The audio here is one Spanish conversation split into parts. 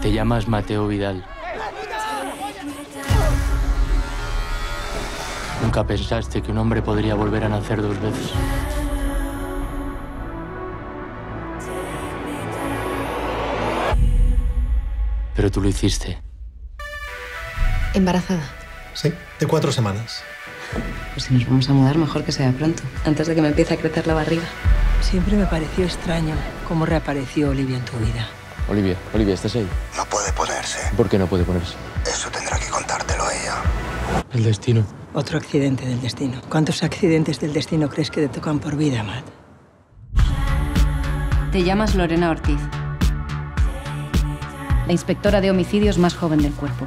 Te llamas Mateo Vidal. Nunca pensaste que un hombre podría volver a nacer dos veces. Pero tú lo hiciste. ¿Embarazada? Sí, de 4 semanas. Pues si nos vamos a mudar, mejor que sea pronto, antes de que me empiece a crecer la barriga. Siempre me pareció extraño cómo reapareció Olivia en tu vida. Olivia, ¿estás ahí? No puede ponerse. ¿Por qué no puede ponerse? Eso tendrá que contártelo a ella. El destino. Otro accidente del destino. ¿Cuántos accidentes del destino crees que te tocan por vida, Matt? Te llamas Lorena Ortiz, la inspectora de homicidios más joven del cuerpo.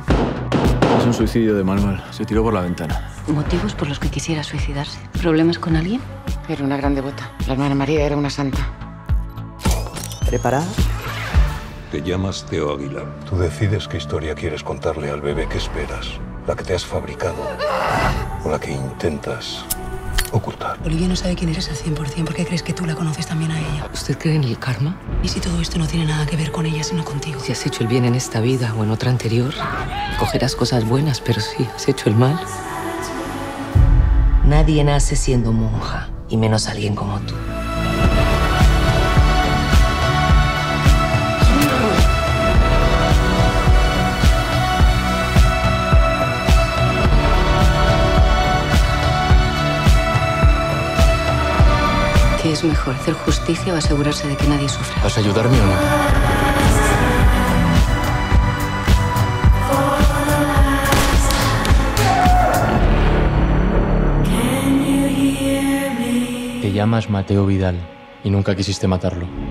Es un suicidio de manual. Se tiró por la ventana. ¿Motivos por los que quisiera suicidarse? ¿Problemas con alguien? Era una gran devota. La hermana María era una santa. ¿Preparada? Te llamas Teo Aguilar. Tú decides qué historia quieres contarle al bebé que esperas. La que te has fabricado o la que intentas ocultar. Olivia no sabe quién eres al 100%. ¿Por qué crees que tú la conoces también a ella? ¿Usted cree en el karma? ¿Y si todo esto no tiene nada que ver con ella, sino contigo? Si has hecho el bien en esta vida o en otra anterior, cogerás cosas buenas, pero si has hecho el mal... Nadie nace siendo monja, y menos alguien como tú. ¿Qué es mejor, hacer justicia o asegurarse de que nadie sufra? ¿Vas a ayudarme o no? Te llamas Mateo Vidal y nunca quisiste matarlo.